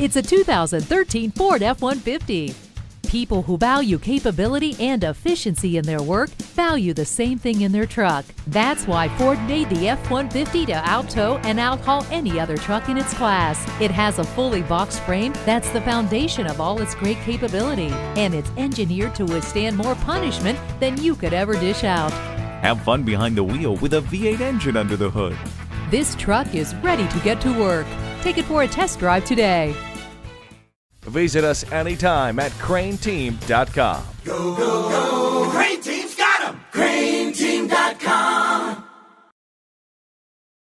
It's a 2013 Ford F-150. People who value capability and efficiency in their work value the same thing in their truck. That's why Ford made the F-150 to out-tow and out-haul any other truck in its class. It has a fully boxed frame that's the foundation of all its great capability, and it's engineered to withstand more punishment than you could ever dish out. Have fun behind the wheel with a V8 engine under the hood. This truck is ready to get to work. Take it for a test drive today. Visit us anytime at crainteam.com. Go, go, go!